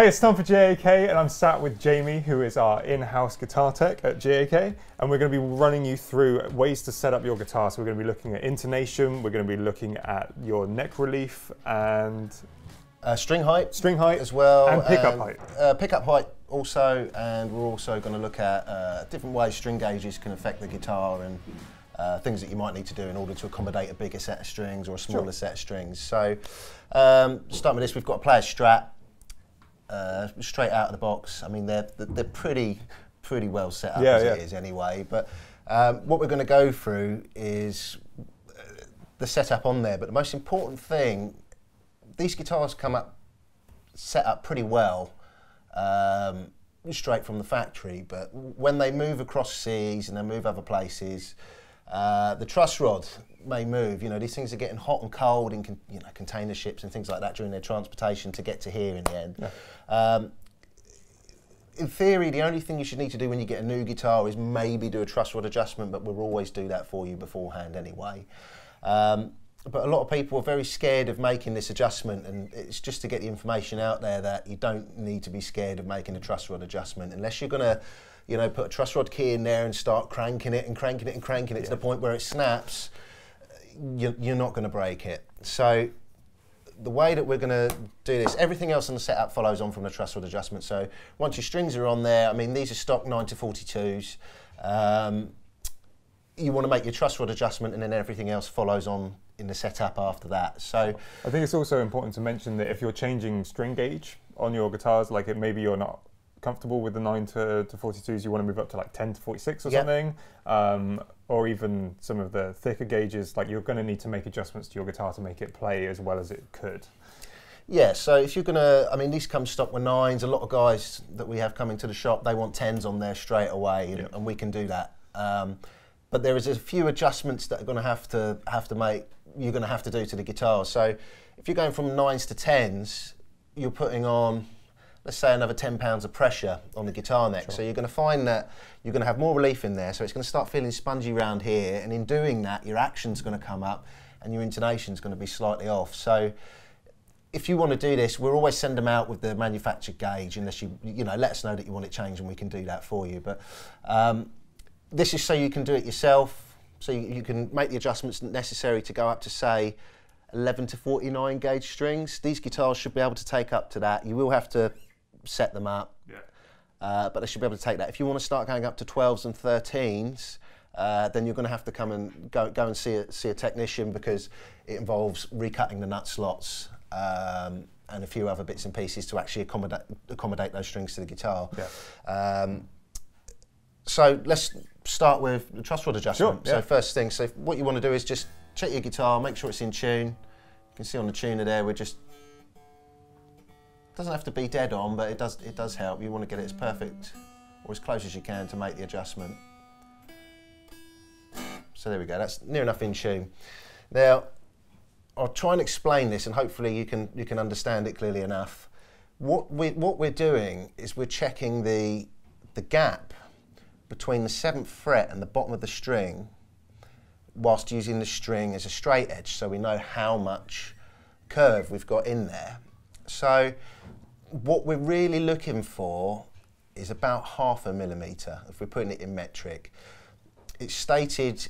Hey, it's time for GAK, and I'm sat with Jamie, who is our in-house guitar tech at GAK, and we're going to be running you through ways to set up your guitar. So we're going to be looking at intonation, we're going to be looking at your neck relief, and string height as well, and pickup height. Pickup height also, and we're also going to look at different ways string gauges can affect the guitar and things that you might need to do in order to accommodate a bigger set of strings or a smaller set of strings. So, starting with this, we've got a player's strap. Straight out of the box. I mean, they're pretty well set up as it is anyway. But what we're going to go through is the setup on there. But the most important thing, these guitars come up set up pretty well straight from the factory. But when they move across seas and they move other places, the truss rod may move. You know, these things are getting hot and cold in container ships and things like that during their transportation to get to here in the end. Yeah. In theory, the only thing you should need to do when you get a new guitar is maybe do a truss rod adjustment, but we'll always do that for you beforehand anyway. But a lot of people are very scared of making this adjustment, and it's just to get the information out there that you don't need to be scared of making a truss rod adjustment unless you're going to put a truss rod key in there and start cranking it and cranking it and cranking it to the point where it snaps. You're not going to break it. So the way that we're going to do this, everything else in the setup follows on from the truss rod adjustment. So once your strings are on there, I mean, these are stock 9-42s. You want to make your truss rod adjustment, and then everything else follows on in the setup after that. So I think it's also important to mention that if you're changing string gauge on your guitars, like maybe you're not comfortable with the 9-42s, you want to move up to like 10-46 or something, or even some of the thicker gauges. Like, you're going to need to make adjustments to your guitar to make it play as well as it could. Yeah, so if you're going to, I mean, these come stock with 9s. A lot of guys that we have coming to the shop, they want 10s on there straight away, and, and we can do that. But there is a few adjustments that are going to have to make. You're going to have to do to the guitar. So if you're going from 9s to 10s, you're putting on, let's say, another 10 pounds of pressure on the guitar neck. So you're going to find that you're going to have more relief in there, so it's going to start feeling spongy around here, and in doing that, your action's going to come up and your intonation's going to be slightly off. So if you want to do this, we'll always send them out with the manufactured gauge unless you, let us know that you want it changed and we can do that for you. But this is so you can do it yourself, so you can make the adjustments necessary to go up to, say, 11-49 gauge strings. These guitars should be able to take up to that. You will have to set them up, but they should be able to take that. If you want to start going up to 12s and 13s, then you're going to have to come and go and see a technician, because it involves recutting the nut slots and a few other bits and pieces to actually accommodate those strings to the guitar. Yeah. So let's start with the truss rod adjustment. Sure, yeah. So first thing, so what you want to do is just check your guitar, make sure it's in tune. You can see on the tuner there, we're just, doesn't have to be dead on, but it does help. You want to get it as perfect or as close as you can to make the adjustment. So there we go, that's near enough in tune. Now, I'll try and explain this, and hopefully you can understand it clearly enough. What we're doing is we're checking the gap between the 7th fret and the bottom of the string, whilst using the string as a straight edge, so we know how much curve we've got in there. So what we're really looking for is about 0.5 millimetre, if we're putting it in metric. It's stated,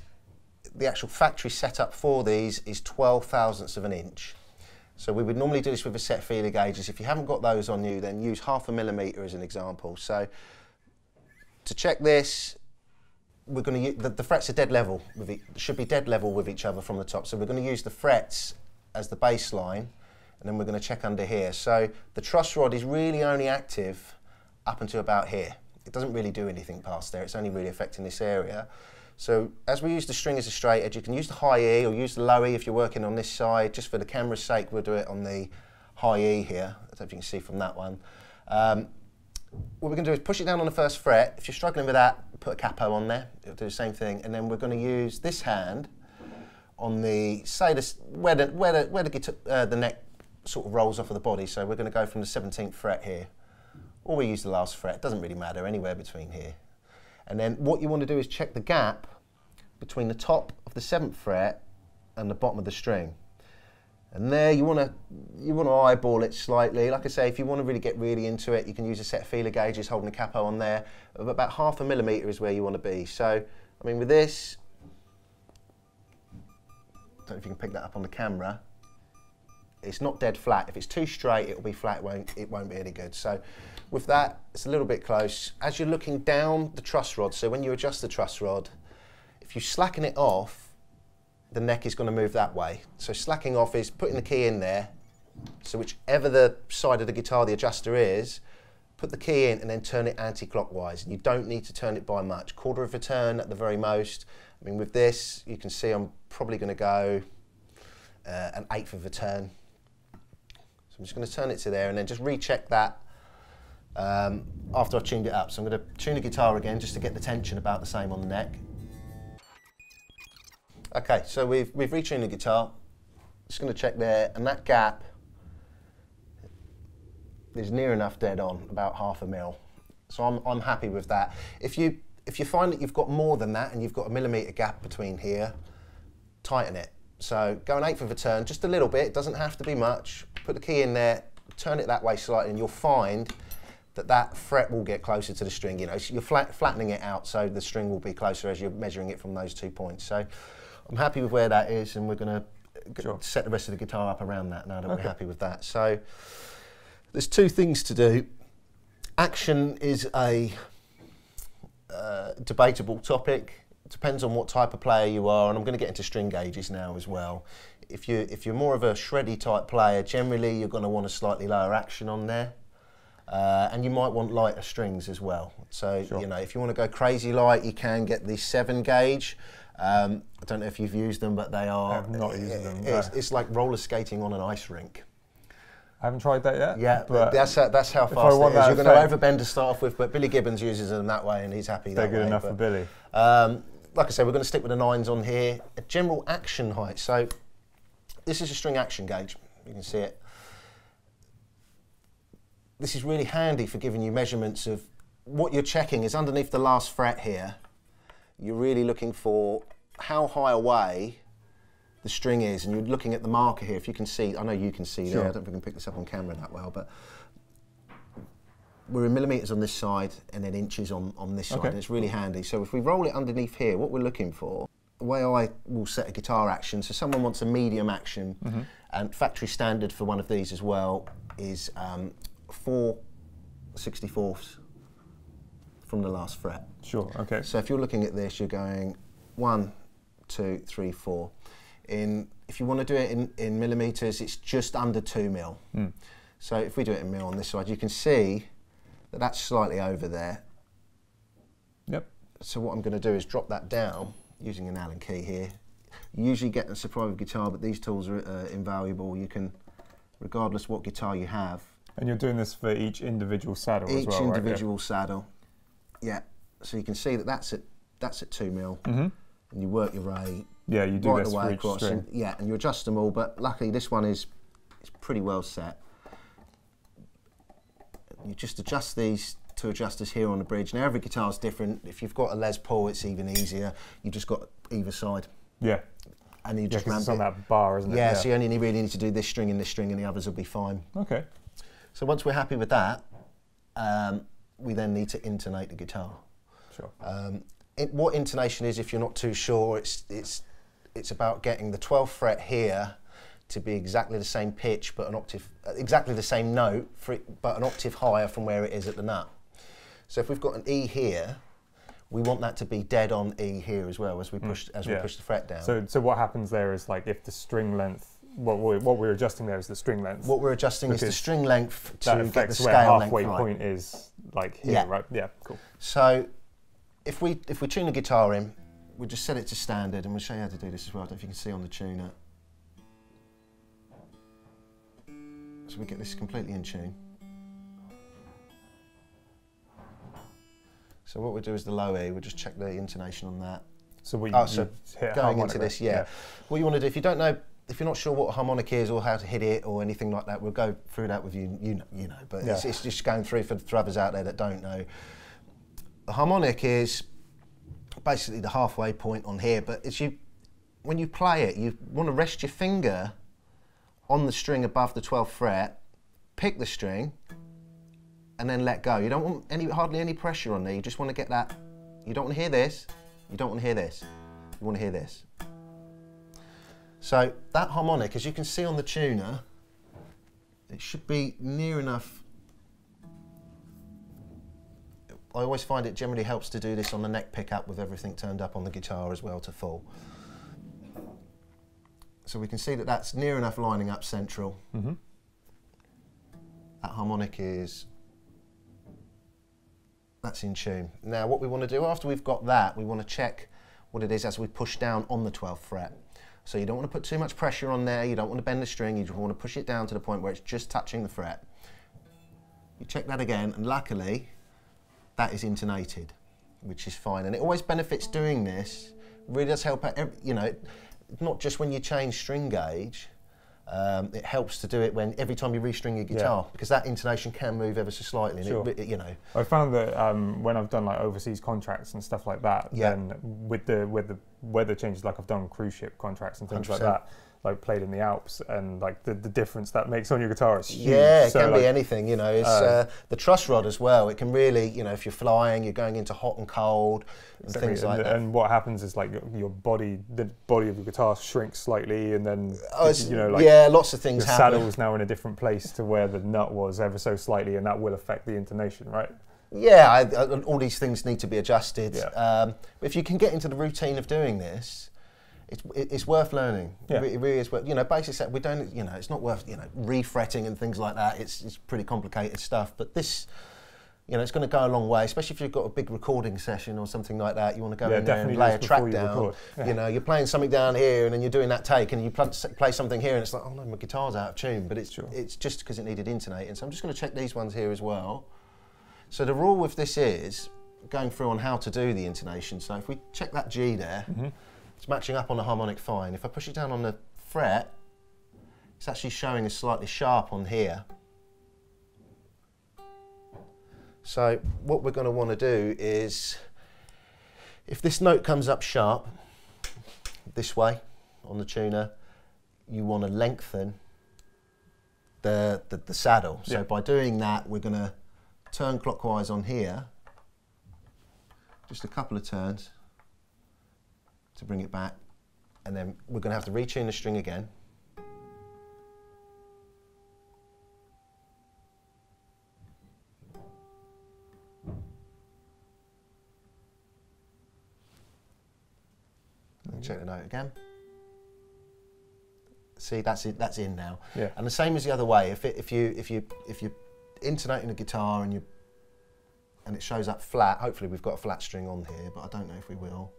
the actual factory setup for these is 0.12 of an inch. So we would normally do this with a set feeler gauges. If you haven't got those on you, then use 0.5 millimetre as an example. So to check this, we're going to the frets are dead level with it, should be dead level with each other from the top. So we're going to use the frets as the baseline, and then we're going to check under here. So the truss rod is really only active up until about here. It doesn't really do anything past there. It's only really affecting this area. So as we use the string as a straight edge, you can use the high E or use the low E if you're working on this side. Just for the camera's sake, we'll do it on the high E here. I don't know if you can see from that one. What we're going to do is push it down on the first fret. If you're struggling with that, put a capo on there. It'll do the same thing. And then we're going to use this hand on the, say, where the neck sort of rolls off of the body. So we're going to go from the 17th fret here, or we use the last fret. It doesn't really matter, anywhere between here. And then what you want to do is check the gap between the top of the 7th fret and the bottom of the string. And there you want to eyeball it slightly. Like I say, if you want to really get really into it, you can use a set of feeler gauges holding the capo on there. About 1/2 mm is where you want to be. So, I mean, with this, I don't know if you can pick that up on the camera. It's not dead flat. If it's too straight, it'll be flat. It won't be any good. So, with that, it's a little bit close. As you're looking down the truss rod, so when you adjust the truss rod, if you slacken it off, the neck is going to move that way. So slacking off is putting the key in there, so whichever the side of the guitar the adjuster is, put the key in and then turn it anti-clockwise. And you don't need to turn it by much, 1/4 of a turn at the very most. I mean, with this, you can see I'm probably going to go 1/8 of a turn. So I'm just going to turn it to there and then just recheck that after I've tuned it up. So I'm going to tune the guitar again just to get the tension about the same on the neck. Okay, so we've retuned the guitar. Just going to check there, and that gap is near enough dead on, about 1/2 mm. So I'm happy with that. If you find that you've got more than that and you've got a millimetre gap between here, tighten it. So go 1/8 of a turn, just a little bit. It doesn't have to be much. Put the key in there, turn it that way slightly, and you'll find that that fret will get closer to the string. You know, so you're flattening it out, so the string will be closer as you're measuring it from those 2 points. So I'm happy with where that is, and we're going to set the rest of the guitar up around that now that we're happy with that. So there's 2 things to do. Action is a debatable topic. It depends on what type of player you are, and I'm going to get into string gauges now as well. If you're more of a shreddy type player, generally you're going to want a slightly lower action on there. And you might want lighter strings as well. So, you know, if you want to go crazy light, you can get the 7 gauge. I don't know if you've used them, but they are... I've not used them. It's like roller skating on an ice rink. I haven't tried that yet. Yeah, but that's how fast it is. You're going to overbend to start off with, but Billy Gibbons uses them that way, and he's happy that way. They're good enough for Billy. Like I said, we're going to stick with the 9s on here. A general action height. So this is a string action gauge. You can see it. This is really handy for giving you measurements of what you're checking is underneath the last fret here. You're really looking for how high away the string is, and you're looking at the marker here. If you can see, I know you can see there, I don't think I can pick this up on camera that well, but we're in millimetres on this side and then inches on this side, and it's really handy. So if we roll it underneath here, what we're looking for, the way I will set a guitar action, so someone wants a medium action, and factory standard for one of these as well is 4 64ths from the last fret. Sure, okay. So if you're looking at this, you're going 1, 2, 3, 4. If you want to do it in millimetres, it's just under 2 mil. So if we do it in mil on this side, you can see that that's slightly over there. Yep. So what I'm going to do is drop that down using an Allen key here. You usually get a supply with guitar, but these tools are invaluable. You can, regardless what guitar you have, and you're doing this for each individual saddle as well, right? Each individual saddle, yeah. So you can see that that's at 2 mil, and you work your way. Yeah, you do this for each string. And, yeah, and you adjust them all. But luckily, this one is pretty well set. You just adjust these two adjusters here on the bridge. Now every guitar's different. If you've got a Les Paul, it's even easier. You just got either side. Yeah. And you just ramp it. It's on that bar, isn't it? Yeah. So you only really need to do this string, and the others will be fine. Okay. So once we're happy with that, we then need to intonate the guitar. Sure. What intonation is, if you're not too sure, it's about getting the 12th fret here to be exactly the same pitch, but an octave, exactly the same note, but an octave higher from where it is at the nut. So if we've got an E here, we want that to be dead on E here as well as we push as we push the fret down. So what happens there is, like, if the string length. What we're adjusting there is the string length. What we're adjusting is the string length to get the scale length right. Halfway point is like here, right? Yeah, cool. So if we tune the guitar in, we just set it to standard, and we'll show you how to do this as well. I don't know if you can see on the tuner. So we get this completely in tune. So what we do is the low E, we'll just check the intonation on that. So we going into this, What you want to do, if you're not sure what a harmonic is or how to hit it or anything like that, we'll go through that with you, you know, but it's just going through for the others out there that don't know. The harmonic is basically the halfway point on here, but when you play it, you want to rest your finger on the string above the 12th fret, pick the string, and then let go. You don't want hardly any pressure on there. You just want to get that. You don't want to hear this. You don't want to hear this. You want to hear this. So that harmonic, as you can see on the tuner, it should be near enough. I always find it generally helps to do this on the neck pickup with everything turned up on the guitar as well to full. So we can see that that's near enough lining up central. Mm-hmm. That harmonic is, that's in tune. Now what we want to do after we've got that, we want to check what it is as we push down on the 12th fret. So you don't want to put too much pressure on there, you don't want to bend the string, you just want to push it down to the point where it's just touching the fret. You check that again, and luckily that is intonated, which is fine. And it always benefits doing this, it really does help, you know, not just when you change string gauge, it helps to do it when every time you restring your guitar, yeah, because that intonation can move ever so slightly. Sure. And it, you know, I found that when I've done like overseas contracts and stuff like that, yeah, then with the weather changes, like I've done cruise ship contracts and things 100%. Like that, like played in the Alps, and like the difference that makes on your guitar is huge. Yeah, it so can like, be anything, you know. It's the truss rod as well. It can really, you know, if you're flying, you're going into hot and cold and exactly, things like that. And what happens is like your body, the body of your guitar shrinks slightly, and then you know, like, yeah, lots of things happen. Saddle's now in a different place to where the nut was ever so slightly, and that will affect the intonation, right? Yeah, all these things need to be adjusted. Yeah. If you can get into the routine of doing this, it's worth learning. Yeah. It really is worth, you know, basically we don't, you know, it's not worth, you know, refretting and things like that. It's pretty complicated stuff, but this, you know, it's going to go a long way, especially if you've got a big recording session or something like that. You want to go in there and lay a track down. Yeah. You know, you're playing something down here and then you're doing that take and you play something here and it's like, oh no, my guitar's out of tune, but it's, sure, it's just because it needed intonating. So I'm just going to check these ones here as well. So the rule with this is going through on how to do the intonation. So if we check that G there, mm-hmm, it's matching up on the harmonic fine. If I push it down on the fret, it's actually showing as slightly sharp on here. So what we're going to want to do is, if this note comes up sharp this way on the tuner, you want to lengthen the saddle. So yeah, by doing that, we're going to turn clockwise on here, just a couple of turns, to bring it back, and then we're going to have to retune the string again. And check the note again. See, that's it. That's in now. Yeah. And the same as the other way. If you're intonating the guitar and it shows up flat. Hopefully, we've got a flat string on here, but I don't know if we will.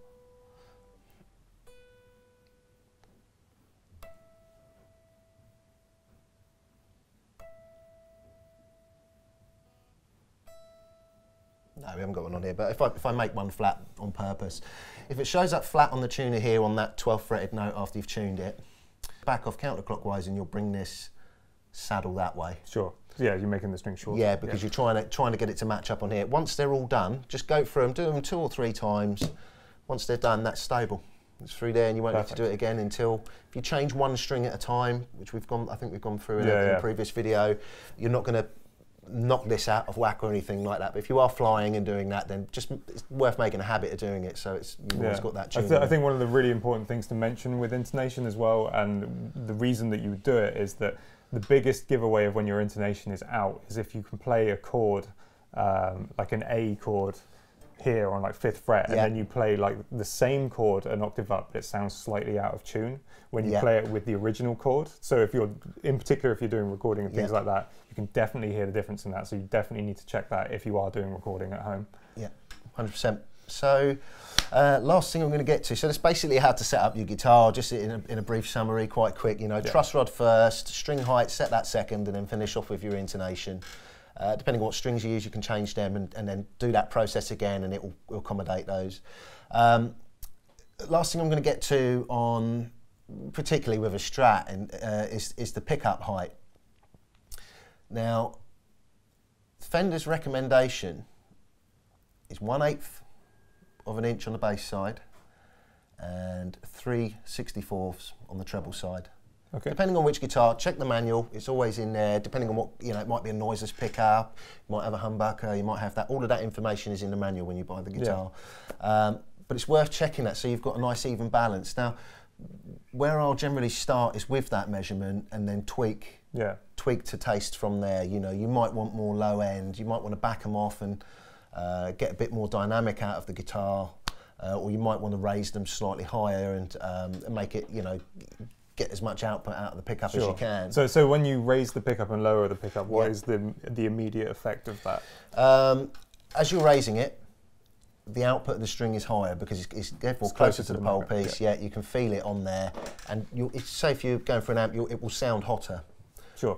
No, we haven't got one on here, but if I make one flat on purpose, if it shows up flat on the tuner here on that 12th fretted note after you've tuned it, back off counterclockwise and you'll bring this saddle that way. Sure. Yeah, you're making the string shorter. Yeah, because yeah, you're trying to get it to match up on here. Once they're all done, just go through them, do them 2 or 3 times. Once they're done, that's stable. It's through there, and you won't Perfect. Have to do it again until, if you change one string at a time, which we've gone, I think we've gone through in a previous video, you're not going to knock this out of whack or anything like that. But if you are flying and doing that, then just it's worth making a habit of doing it. So it's you've always got that tune. I think one of the really important things to mention with intonation as well, and the reason that you would do it is that the biggest giveaway of when your intonation is out is if you can play a chord, like an A chord here on like 5th fret, and then you play like the same chord an octave up, it sounds slightly out of tune when you play it with the original chord. So if you're, in particular if you're doing recording and things like that, you can definitely hear the difference in that. So you definitely need to check that if you are doing recording at home. Yeah, 100%. So last thing I'm going to get to, so that's basically how to set up your guitar, just in a brief summary, quite quick, you know, truss rod first, string height, set that second, and then finish off with your intonation. Depending on what strings you use, you can change them and then do that process again, and it will accommodate those. Last thing I'm going to get to on, particularly with a Strat, is the pickup height. Now, Fender's recommendation is 1/8 of an inch on the bass side and 3/64 on the treble side. Okay. Depending on which guitar, check the manual. It's always in there. Depending on what, you know, it might be a noiseless pickup, you might have a humbucker, you might have that. All of that information is in the manual when you buy the guitar. Yeah. But it's worth checking that so you've got a nice even balance. Now, where I'll generally start is with that measurement and then tweak. Yeah. Tweak to taste from there. You know, you might want more low end. You might want to back them off and get a bit more dynamic out of the guitar, or you might want to raise them slightly higher and make it, you know, get as much output out of the pickup as you can. So when you raise the pickup and lower the pickup, what is the immediate effect of that? As you're raising it, the output of the string is higher because it's therefore closer to the pole piece. Yeah, you can feel it on there, and say if you're going for an amp, it will sound hotter. Sure.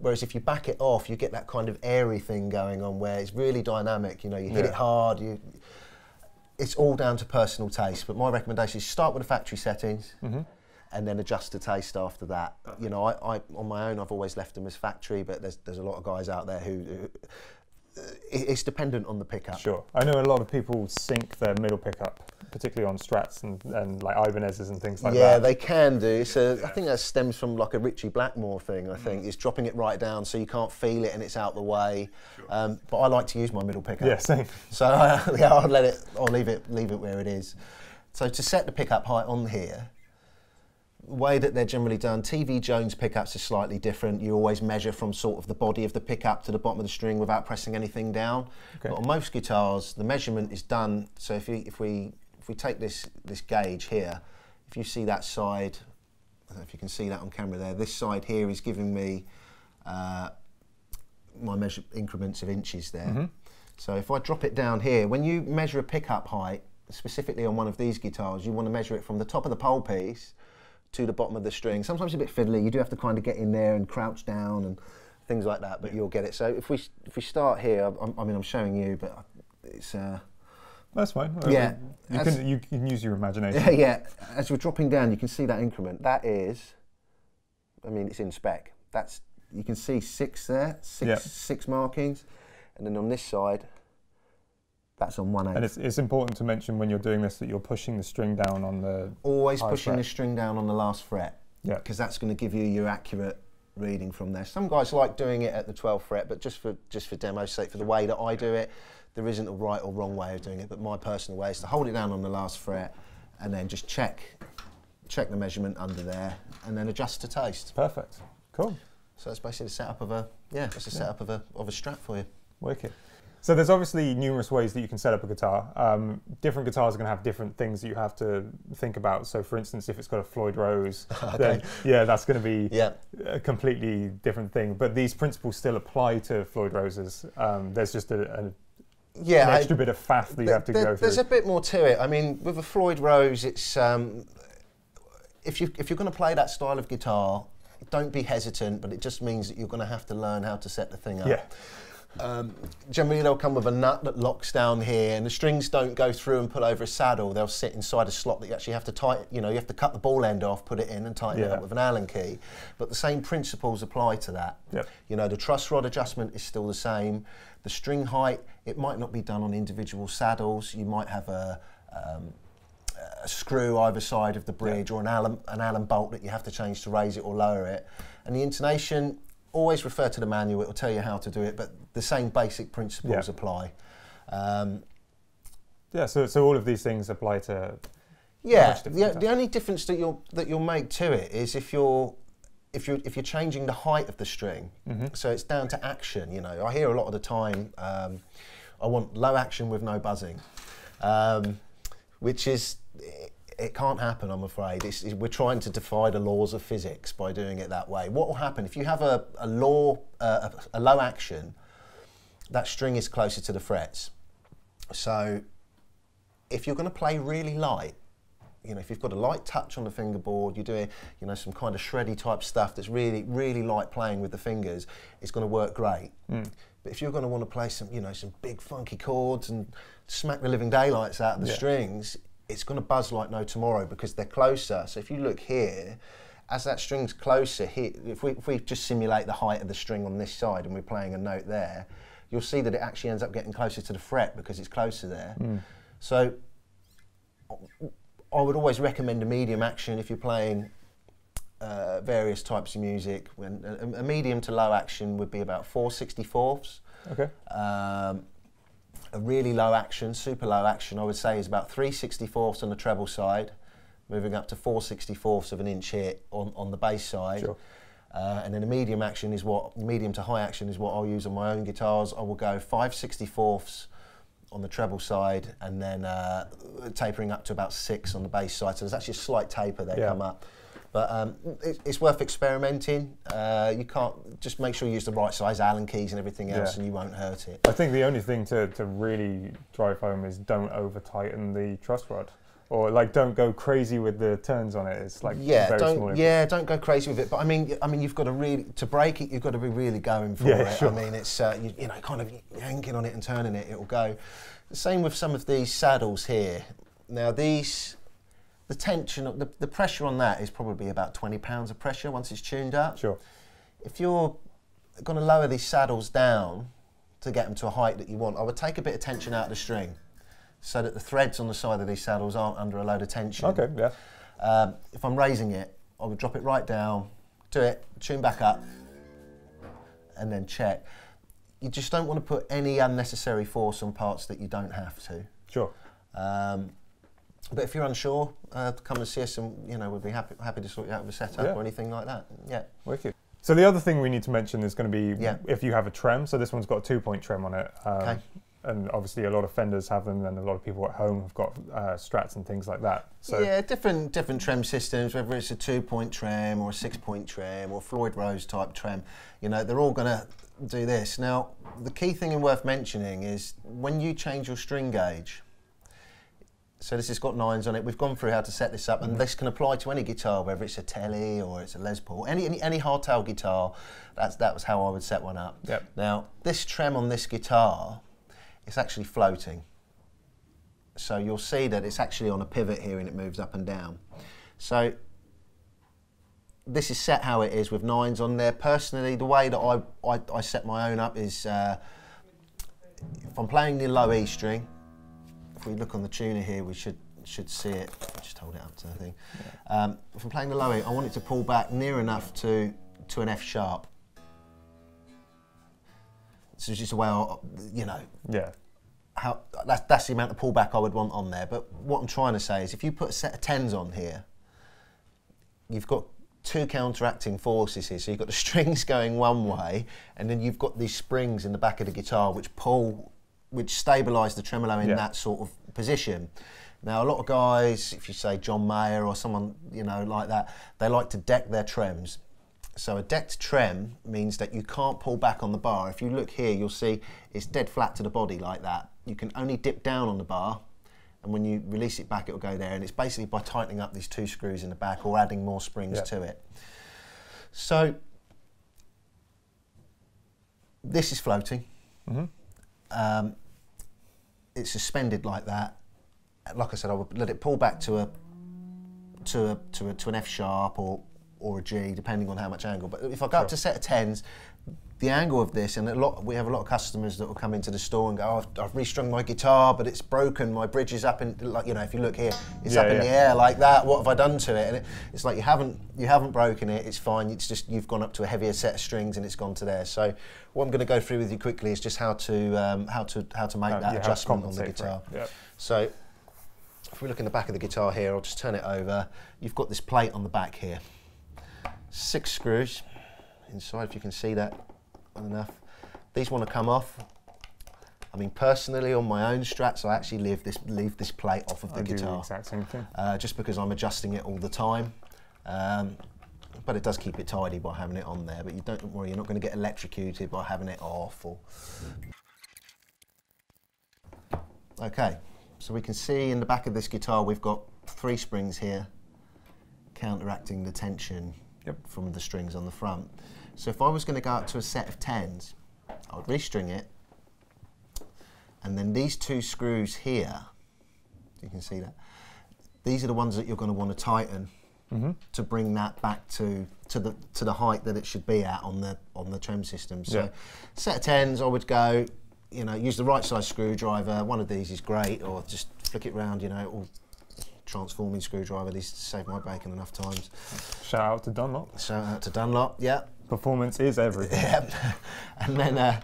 Whereas if you back it off, you get that kind of airy thing going on where it's really dynamic. You know, you hit it hard. It's all down to personal taste. But my recommendation is start with the factory settings. Mm-hmm. And then adjust to taste after that. You know, I on my own, I've always left them as factory, but there's a lot of guys out there who it's dependent on the pickup. Sure, I know a lot of people sync their middle pickup, particularly on Strats and like Ibanez's and things like that. Yeah, they can do. So I think that stems from like a Ritchie Blackmore thing. I think is dropping it right down so you can't feel it and it's out the way. Sure. But I like to use my middle pickup. Yeah, same. So I'll let it. I'll leave it where it is. So to set the pickup height on here. Way that they're generally done, TV Jones pickups is slightly different. You always measure from sort of the body of the pickup to the bottom of the string without pressing anything down. Okay. But on most guitars, the measurement is done. So if we take this gauge here, if you see that side, I don't know if you can see that on camera there. This side here is giving me my measure increments of inches there. Mm-hmm. So if I drop it down here, when you measure a pickup height, specifically on one of these guitars, you want to measure it from the top of the pole piece to the bottom of the string. Sometimes it's a bit fiddly, you do have to kind of get in there and crouch down and things like that, but you'll get it. So if we start here, I mean, I'm showing you, but it's... That's fine. Yeah. You can use your imagination. Yeah, yeah. As we're dropping down, you can see that increment. That is, I mean, it's in spec. That's, you can see six there, six markings. And then on this side, that's on 1/8. And it's important to mention when you're doing this that you're pushing the string down on the always pushing fret. The string down on the last fret. Yeah. Because that's going to give you your accurate reading from there. Some guys like doing it at the 12th fret, but just for demo's sake, for the way that I do it, there isn't a right or wrong way of doing it. But my personal way is to hold it down on the last fret and then just check the measurement under there and then adjust to taste. Perfect. Cool. So that's basically the setup of a setup of a Strat for you. Wicked. So there's obviously numerous ways that you can set up a guitar. Different guitars are going to have different things that you have to think about. So for instance, if it's got a Floyd Rose, then that's going to be a completely different thing. But these principles still apply to Floyd Roses. There's just an extra bit of faff that you have to go through. There's a bit more to it. I mean, with a Floyd Rose, it's if you're going to play that style of guitar, don't be hesitant, but it just means that you're going to have to learn how to set the thing up. Yeah. Generally they'll come with a nut that locks down here, and the strings don't go through and pull over a saddle. They'll sit inside a slot that you actually have to tighten. You know, you have to cut the ball end off, put it in and tighten it up with an Allen key. But the same principles apply to that. Yep. You know, the truss rod adjustment is still the same. The string height, it might not be done on individual saddles. You might have a screw either side of the bridge or an Allen bolt that you have to change to raise it or lower it. And the intonation, always refer to the manual, it will tell you how to do it, but the same basic principles apply. So all of these things apply to... Yeah, the only difference that you'll make to it is if you're changing the height of the string. Mm-hmm. So it's down to action, you know. I hear a lot of the time, I want low action with no buzzing, which is... It can't happen, I'm afraid. We're trying to defy the laws of physics by doing it that way. What will happen if you have a low action? That string is closer to the frets. So if you're going to play really light, you know, if you've got a light touch on the fingerboard, you're doing, you know, some kind of shreddy type stuff that's really, really light playing with the fingers, it's going to work great. Mm. But if you're going to want to play some, you know, some big funky chords and smack the living daylights out of the strings, it's going to buzz like no tomorrow because they're closer. So if you look here, as that string's closer, here, if we just simulate the height of the string on this side and we're playing a note there, you'll see that it actually ends up getting closer to the fret because it's closer there. Mm. So I would always recommend a medium action if you're playing various types of music. When a medium to low action would be about 4/64ths. Okay. A really low action, super low action, I would say is about 3/64ths on the treble side, moving up to 4/64ths of an inch hit on the bass side. Sure. And then a medium action is what, medium to high action is what I'll use on my own guitars. I will go 5/64ths on the treble side, and then tapering up to about 6 on the bass side. So there's actually a slight taper there come up. But it's worth experimenting. You can't, just make sure you use the right size Allen keys and everything else and you won't hurt it. I think the only thing to really drive home is don't over tighten the truss rod. Or like, don't go crazy with the turns on it. It's like don't go crazy with it. But I mean, you've got to really, to break it, you've got to be really going for it. Sure. I mean, it's you know, kind of yanking on it and turning it, it'll go. The same with some of these saddles here. Now these, the tension, the pressure on that is probably about 20 pounds of pressure once it's tuned up. Sure. If you're going to lower these saddles down to get them to a height that you want, I would take a bit of tension out of the string, so that the threads on the side of these saddles aren't under a load of tension. Okay, yeah. If I'm raising it, I would drop it right down, do it, tune back up, and then check. You just don't want to put any unnecessary force on parts that you don't have to. Sure. But if you're unsure, come and see us, and you know, we'd be happy to sort you out with a setup or anything like that. Yeah. Wicked. So the other thing we need to mention is going to be if you have a trem. So this one's got a 2-point trem on it. Okay. And obviously a lot of Fenders have them, and a lot of people at home have got Strats and things like that. So yeah, different trem systems, whether it's a 2-point trem or a 6-point trem or Floyd Rose type trem, you know, they're all gonna do this. Now, the key thing and worth mentioning is when you change your string gauge, so this has got 9s on it, we've gone through how to set this up, and this can apply to any guitar, whether it's a Tele or it's a Les Paul, any hardtail guitar, that was how I would set one up. Yep. Now, this trem on this guitar, it's actually floating. So you'll see that it's actually on a pivot here and it moves up and down. So this is set how it is with 9s on there. Personally, the way that I set my own up is if I'm playing the low E string, if we look on the tuner here, we should see it. Just hold it up to the thing. If I'm playing the low E, I want it to pull back near enough to an F sharp. So it's just a way, you know, that's the amount of pullback I would want on there. But what I'm trying to say is if you put a set of 10s on here, you've got 2 counteracting forces here. So you've got the strings going one way, and then you've got these springs in the back of the guitar which pull, which stabilise the tremolo in that sort of position. Now, a lot of guys, if you say John Mayer or someone, you know, like that, they like to deck their trems. So a decked trem means that you can't pull back on the bar. If you look here, you'll see it's dead flat to the body like that. You can only dip down on the bar, and when you release it back, it'll go there. And it's basically by tightening up these 2 screws in the back or adding more springs to it. So this is floating. It's suspended like that. Like I said, I would let it pull back to an F sharp or a G, depending on how much angle. But if I go up to a set of 10s, the angle of this, and we have a lot of customers that will come into the store and go, oh, I've restrung my guitar, but it's broken, my bridge is up in, like, you know, if you look here, it's up in the air like that, what have I done to it? And it's like, you haven't broken it, it's fine, it's just, you've gone up to a heavier set of strings and it's gone to there. So what I'm gonna go through with you quickly is just how to make that adjustment on the guitar. Yep. So if we look in the back of the guitar here, I'll just turn it over. You've got this plate on the back here. 6 screws inside, if you can see that well enough. These want to come off. I mean, personally, on my own Strats, I actually leave this plate off of the guitar. I do the exact same thing. Just because I'm adjusting it all the time. But it does keep it tidy by having it on there. But you don't worry, you're not going to get electrocuted by having it off. Or okay, so we can see in the back of this guitar, we've got 3 springs here counteracting the tension from the strings on the front. So if I was going to go up to a set of 10s, I would restring it, and then these 2 screws here, you can see that, these are the ones that you're going to want to tighten to bring that back to the height that it should be at on the trem system. So set of 10s, I would go, use the right size screwdriver, one of these is great, or just flick it round, transforming screwdriver. At least saved my bacon enough times. Shout out to Dunlop. Shout out to Dunlop. Yeah. Performance is everything. Yep. And then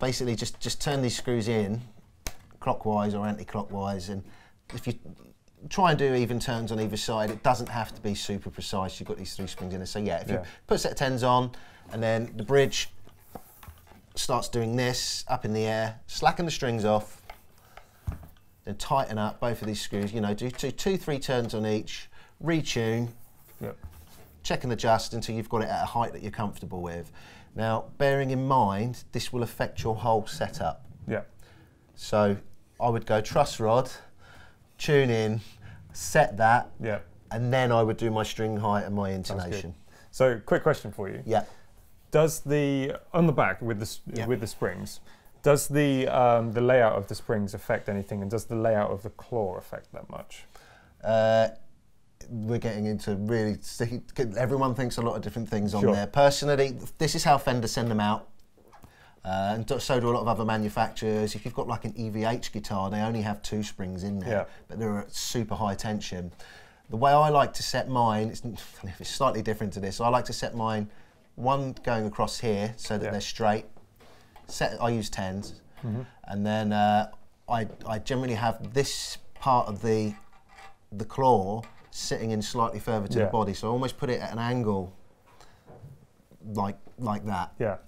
basically just turn these screws in clockwise or anti-clockwise, and if you try and do even turns on either side, it doesn't have to be super precise. You've got these three springs in it, so yeah, if you put a set of tens on, and then the bridge starts doing this up in the air, slacken the strings off, then tighten up both of these screws. You know, do two, three turns on each, retune, check and adjust until you've got it at a height that you're comfortable with. Now, bearing in mind, this will affect your whole setup. Yeah. So I would go truss rod, tune in, set that, and then I would do my string height and my intonation. So, quick question for you. Yeah. Does the on the back with the springs, does the layout of the springs affect anything, and does the layout of the claw affect that much? We're getting into really, everyone thinks a lot of different things on there. Personally, this is how Fender send them out. And so do a lot of other manufacturers. If you've got like an EVH guitar, they only have two springs in there, but they're at super high tension. The way I like to set mine, it's slightly different to this. I like to set mine, one going across here so that they're straight. I use tens, and then I generally have this part of the claw sitting in slightly further to the body, so I almost put it at an angle, like that. Yeah.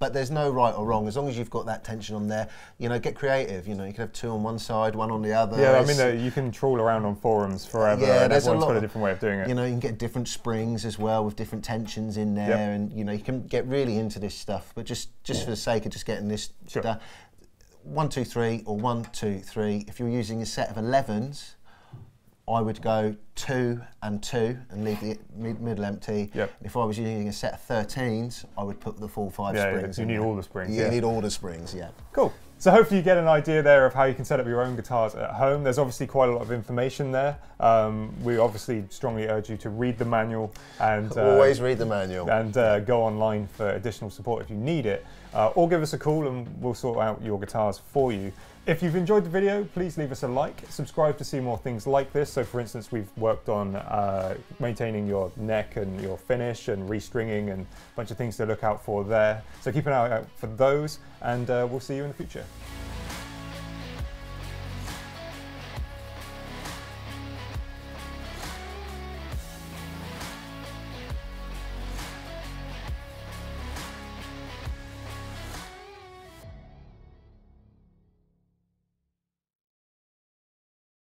But there's no right or wrong as long as you've got that tension on there. You know, get creative. You know, you can have two on one side, one on the other. Yeah, I mean, you can trawl around on forums forever. Yeah, and everyone's got a different way of doing it. You know, you can get different springs as well with different tensions in there, and you know, you can get really into this stuff. But just for the sake of just getting this done, 1, 2, 3 or 1, 2, 3. If you're using a set of 11s. I would go 2 and 2 and leave the middle empty. Yep. If I was using a set of 13s, I would put the full 5 springs. Yeah, you need all the springs. You need all the springs, Cool. So hopefully you get an idea there of how you can set up your own guitars at home. There's obviously quite a lot of information there. We obviously strongly urge you to read the manual. And always read the manual. And go online for additional support if you need it. Or give us a call and we'll sort out your guitars for you. If you've enjoyed the video, please leave us a like. Subscribe to see more things like this. So for instance, we've worked on maintaining your neck and your finish and restringing and a bunch of things to look out for there. So keep an eye out for those, and we'll see you in the future.